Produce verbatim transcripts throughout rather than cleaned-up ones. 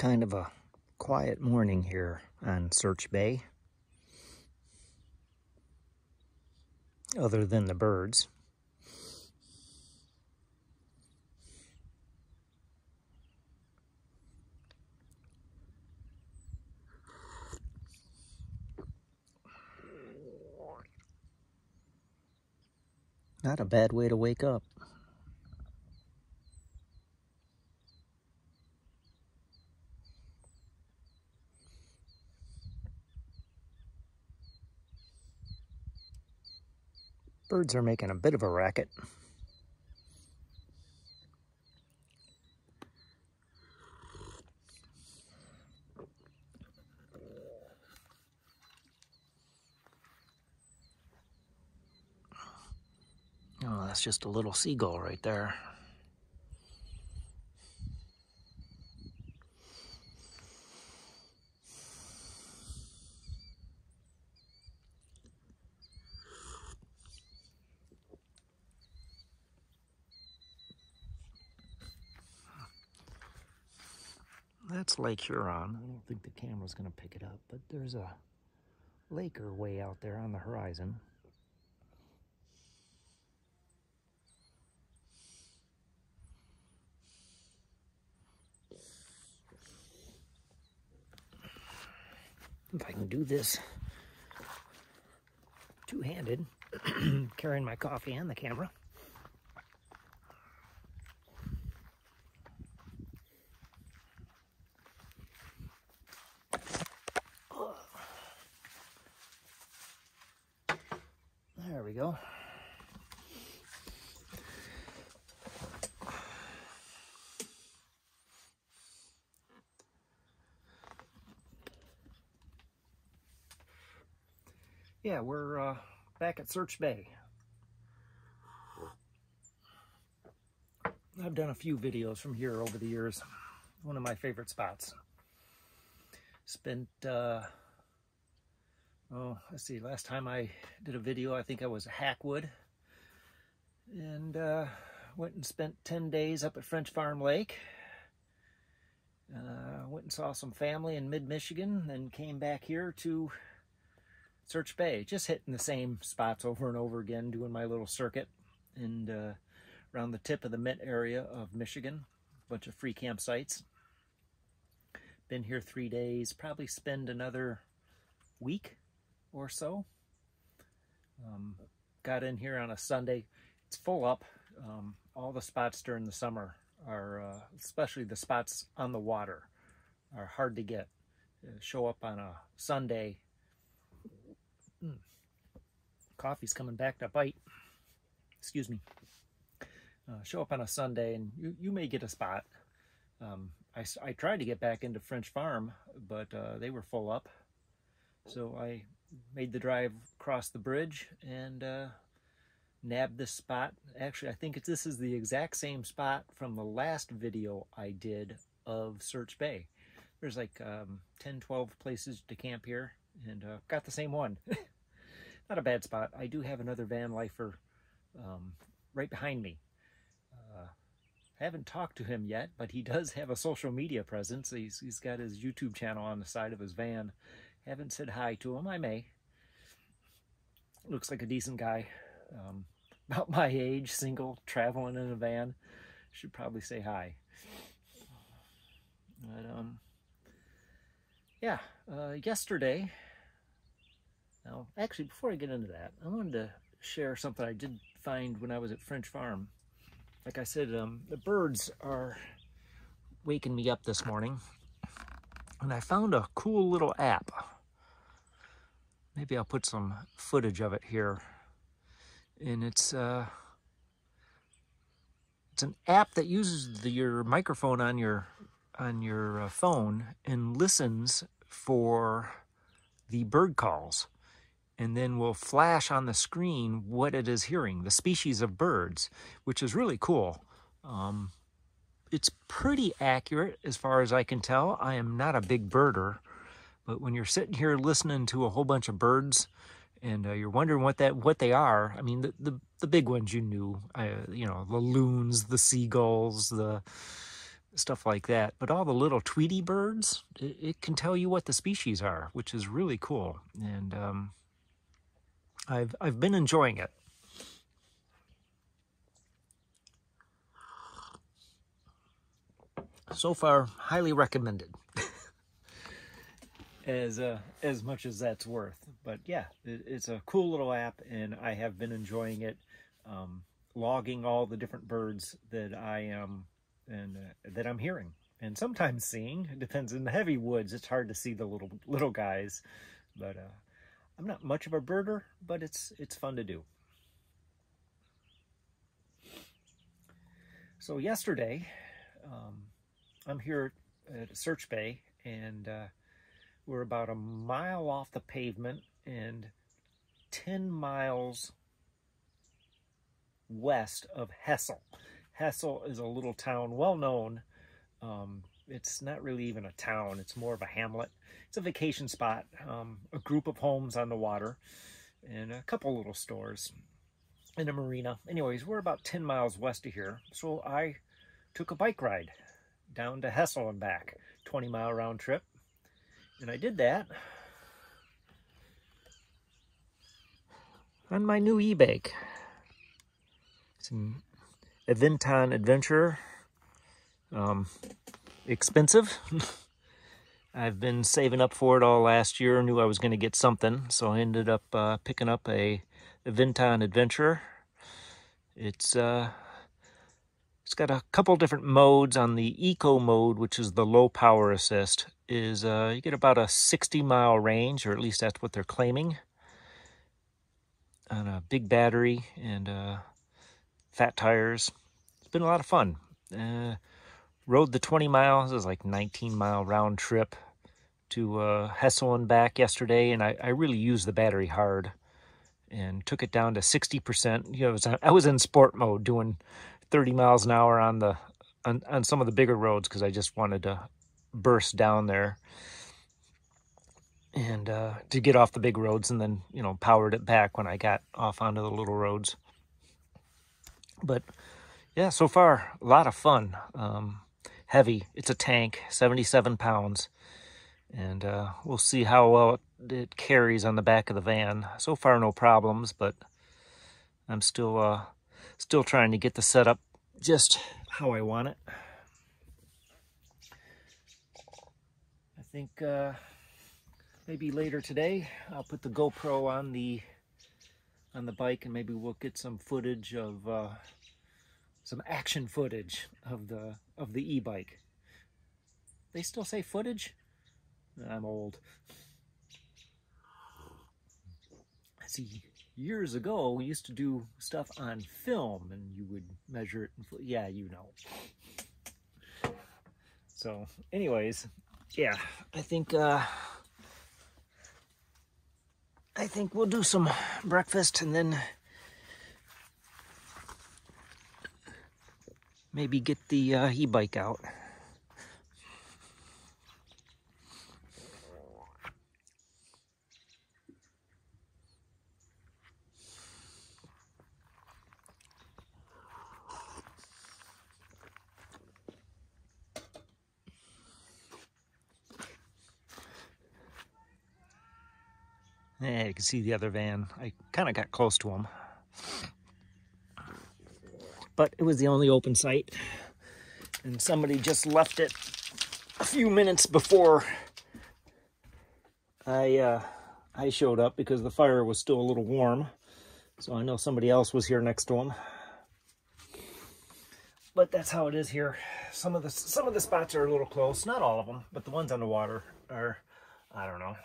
kind of a quiet morning here on Search Bay, other than the birds. Not a bad way to wake up. Birds are making a bit of a racket. Oh, that's just a little seagull right there. That's Lake Huron. I don't think the camera's going to pick it up, but there's a lake or way out there on the horizon. If I can do this two-handed, carrying my coffee and the camera. There we go. Yeah, we're uh, back at Search Bay. I've done a few videos from here over the years. One of my favorite spots. Spent, uh, oh, let's see, last time I did a video, I think I was at Hackwood. And uh, went and spent ten days up at French Farm Lake. Uh, went and saw some family in mid-Michigan, then came back here to Search Bay, just hitting the same spots over and over again, doing my little circuit and uh, around the tip of the Mint area of Michigan. A bunch of free campsites. Been here three days, probably spend another week or so. Um, got in here on a Sunday. It's full up. Um, all the spots during the summer are, uh, especially the spots on the water, are hard to get. Uh, show up on a Sunday. Mm. Coffee's coming back to bite. Excuse me. Uh, show up on a Sunday and you, you may get a spot. Um, I, I tried to get back into French Farm, but uh, they were full up. So I made the drive across the bridge and uh, nabbed this spot. Actually, I think it's, this is the exact same spot from the last video I did of Search Bay. There's like um, ten, twelve places to camp here. And uh, got the same one. Not a bad spot. I do have another van lifer um, right behind me. Uh, haven't talked to him yet, but he does have a social media presence. He's, he's got his YouTube channel on the side of his van. Haven't said hi to him. I may. Looks like a decent guy. Um, about my age, single, traveling in a van. Should probably say hi. But, um, yeah, uh, yesterday... Now, actually, before I get into that, I wanted to share something I did find when I was at French Farm. Like I said, um, the birds are waking me up this morning, and I found a cool little app. Maybe I'll put some footage of it here. And it's uh, it's an app that uses the, your microphone on your on your uh, phone and listens for the bird calls, and then will flash on the screen what it is hearing, the species of birds, which is really cool. Um, it's pretty accurate as far as I can tell. I am not a big birder, but when you're sitting here listening to a whole bunch of birds and uh, you're wondering what that what they are, I mean, the the, the big ones you knew, uh, you know, the loons, the seagulls, the stuff like that. But all the little Tweety birds, it, it can tell you what the species are, which is really cool. And um, I've, I've been enjoying it. So far, highly recommended. as uh, as much as that's worth. But yeah, it, it's a cool little app, and I have been enjoying it, um, logging all the different birds that I am and uh, that I'm hearing and sometimes seeing. It depends. In the heavy woods, it's hard to see the little little guys. But uh, I'm not much of a birder, but it's it's fun to do. So yesterday, Um, I'm here at Search Bay, and uh, we're about a mile off the pavement and ten miles west of Hessel. Hessel is a little town, well known. Um, it's not really even a town, it's more of a hamlet. It's a vacation spot, um, a group of homes on the water, and a couple little stores, and a marina. Anyways, we're about ten miles west of here, so I took a bike ride down to Hessel and back, twenty mile round trip. And I did that on my new Ebike. It's an Aventon Adventure. Um, expensive. I've been saving up for it all last year. Knew I was going to get something, so I ended up uh, picking up a Aventon Adventure. It's uh, It's got a couple different modes. On the eco mode, which is the low power assist, is uh, you get about a sixty mile range, or at least that's what they're claiming, on a big battery and uh, fat tires. It's been a lot of fun. Uh, rode the twenty miles. It was like nineteen mile round trip to uh, Hessel and back yesterday, and I, I really used the battery hard and took it down to sixty percent. You know, it was, I was in sport mode doing thirty miles an hour on the on, on some of the bigger roads because I just wanted to burst down there and uh, to get off the big roads, and then, you know, powered it back when I got off onto the little roads. But yeah, so far a lot of fun. Um, heavy. It's a tank, seventy-seven pounds, and uh, we'll see how well it, it carries on the back of the van. So far, no problems, but I'm still. Uh, Still trying to get the setup just how I want it. I think uh, maybe later today I'll put the GoPro on the on the bike, and maybe we'll get some footage of uh, some action footage of the of the e-bike. They still say footage? I'm old. See. Years ago, we used to do stuff on film, and you would measure it. And yeah, you know. So, anyways, yeah, I think uh, I think we'll do some breakfast, and then maybe get the uh, e-bike out. Yeah, you can see the other van. I kind of got close to him. But it was the only open site. And somebody just left it a few minutes before I, uh, I showed up, because the fire was still a little warm. So I know somebody else was here next to him. But that's how it is here. Some of the, some of the spots are a little close. Not all of them, but the ones on the water are, I don't know,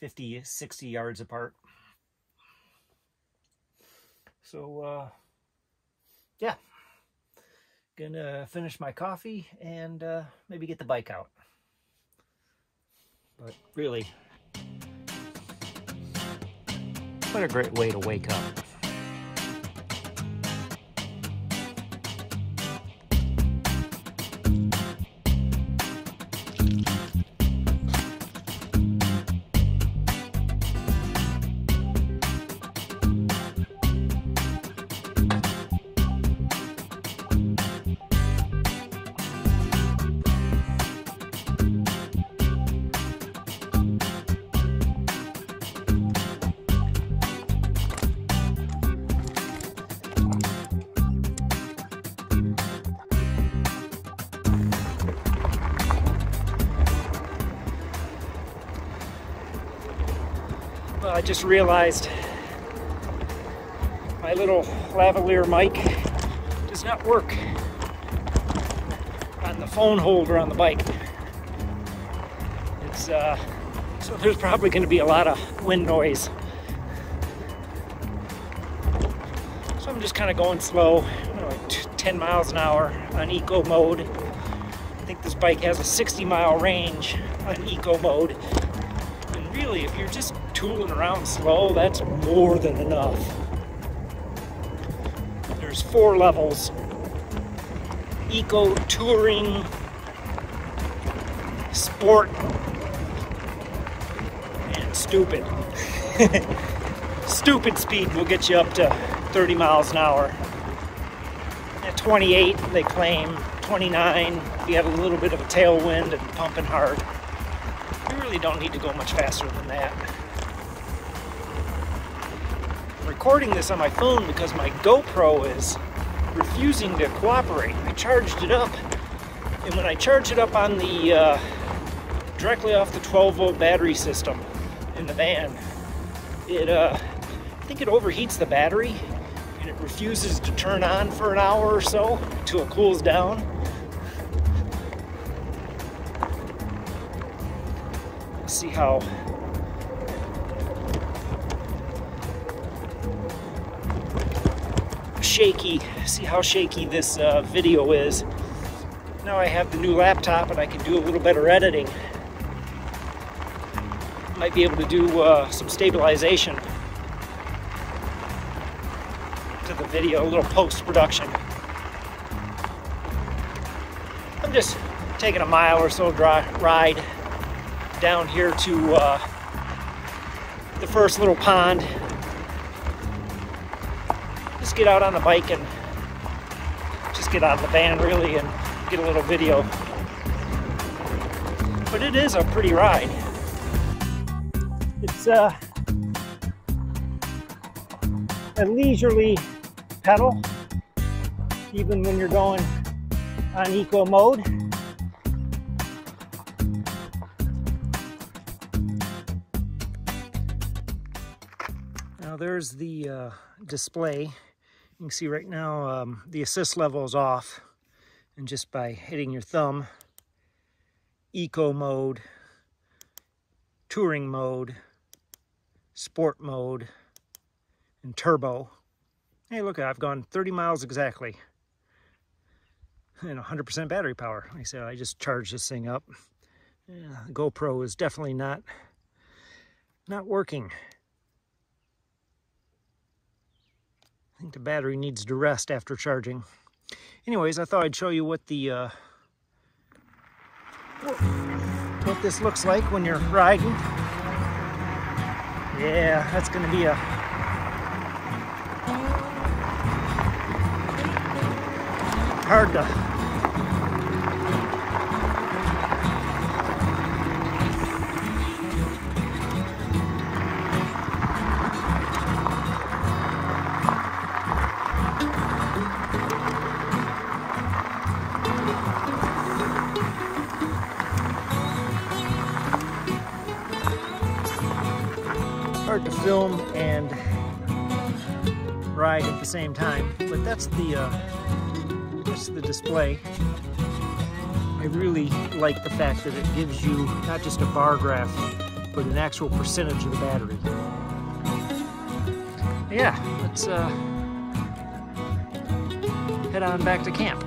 fifty, sixty yards apart. So, uh, yeah, gonna finish my coffee and uh, maybe get the bike out. But really, what a great way to wake up. I just realized my little lavalier mic does not work on the phone holder on the bike. It's uh, so there's probably going to be a lot of wind noise. So I'm just kind of going slow, you know, like ten miles an hour on eco mode. I think this bike has a sixty mile range on eco mode. And really, if you're just tooling around slow, that's more than enough. There's four levels: eco, touring, sport, and stupid. Stupid speed will get you up to thirty miles an hour. At twenty-eight, they claim, twenty-nine, if you have a little bit of a tailwind and pumping hard. You really don't need to go much faster than that. I'm recording this on my phone because my GoPro is refusing to cooperate. I charged it up, and when I charge it up on the uh, directly off the twelve volt battery system in the van, it uh, I think it overheats the battery and it refuses to turn on for an hour or so until it cools down. Let's see how shaky, see how shaky this uh, video is. Now I have the new laptop and I can do a little better editing. Might be able to do uh, some stabilization to the video, a little post-production. I'm just taking a mile or so dry, ride down here to uh, the first little pond. Just get out on the bike and just get out of the van really and get a little video. But it is a pretty ride. It's uh, a leisurely pedal, even when you're going on eco mode. Now there's the uh, display. You can see right now um, the assist level is off, and just by hitting your thumb, eco mode, touring mode, sport mode, and turbo. Hey, look, I've gone thirty miles exactly and one hundred percent battery power. Like I said, I just charged this thing up. Yeah, GoPro is definitely not, not working. I think the battery needs to rest after charging. Anyways, I thought I'd show you what the uh, what this looks like when you're riding. Yeah, that's gonna be a hard to to film and ride at the same time, but that's the uh, that's the display. I really like the fact that it gives you not just a bar graph, but an actual percentage of the battery. Yeah, let's uh, head on back to camp.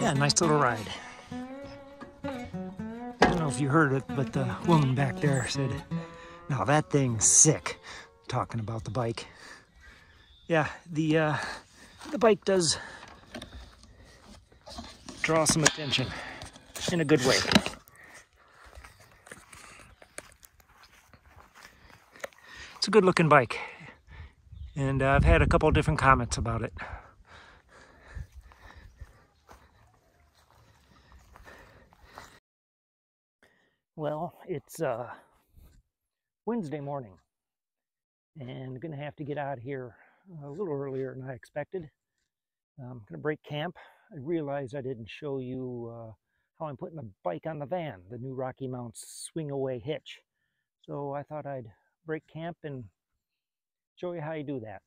Yeah, nice little ride. I don't know if you heard it, but the woman back there said, "Now that thing's sick," talking about the bike. Yeah, the uh, the bike does draw some attention in a good way. It's a good looking bike, and uh, I've had a couple of different comments about it. Well, it's uh, Wednesday morning, and I'm gonna have to get out here a little earlier than I expected. I'm gonna break camp. I realized I didn't show you uh, how I'm putting the bike on the van, the new Rocky Mounts SwingAway hitch. So I thought I'd break camp and show you how you do that.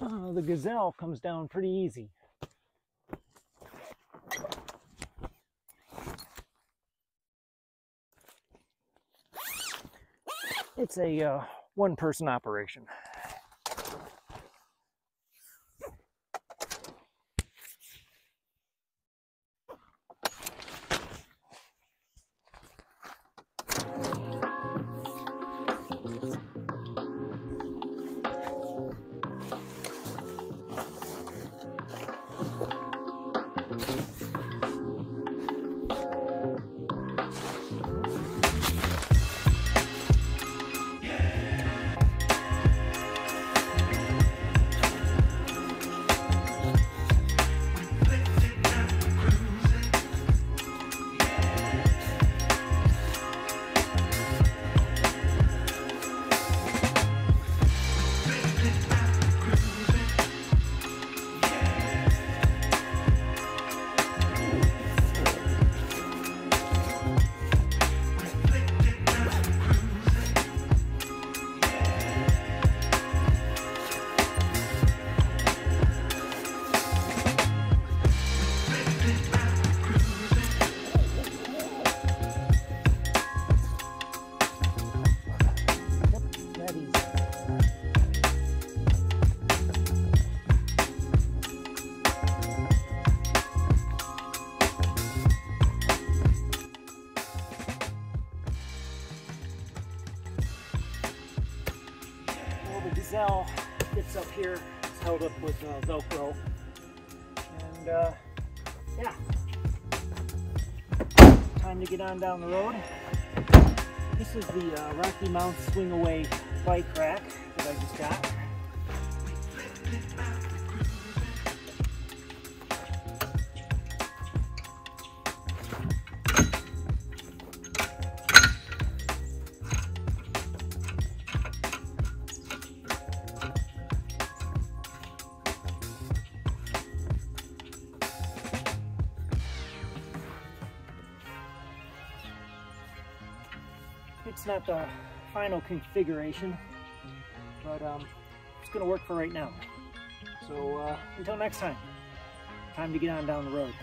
Uh, the Gazelle comes down pretty easy. It's a uh, one-person operation. Gets up here, it's held up with uh, Velcro, and uh, yeah, time to get on down the road. This is the uh, Rocky Mount SwingAway bike rack that I just got. It's not the final configuration, but um, it's going to work for right now. So uh, until next time, time to get on down the road.